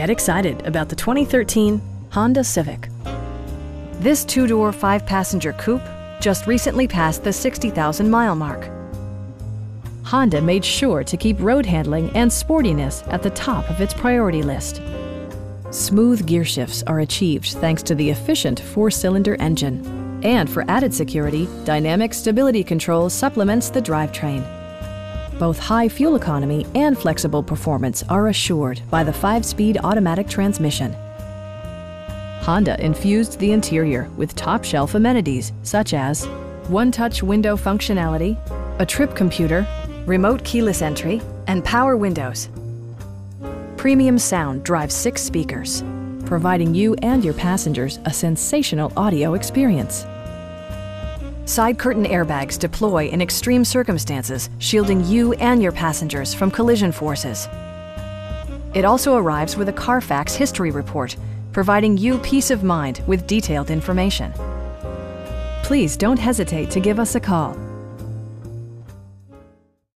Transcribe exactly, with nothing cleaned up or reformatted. Get excited about the twenty thirteen Honda Civic. This two-door, five-passenger coupe just recently passed the sixty thousand mile mark. Honda made sure to keep road handling and sportiness at the top of its priority list. Smooth gear shifts are achieved thanks to the efficient four-cylinder engine. And for added security, Dynamic Stability Control supplements the drivetrain. Both high fuel economy and flexible performance are assured by the five-speed automatic transmission. Honda infused the interior with top-shelf amenities such as one-touch window functionality, a trip computer, remote keyless entry, and power windows. Premium sound drives six speakers, providing you and your passengers a sensational audio experience. Side curtain airbags deploy in extreme circumstances, shielding you and your passengers from collision forces. It also arrives with a Carfax history report, providing you peace of mind with detailed information. Please don't hesitate to give us a call.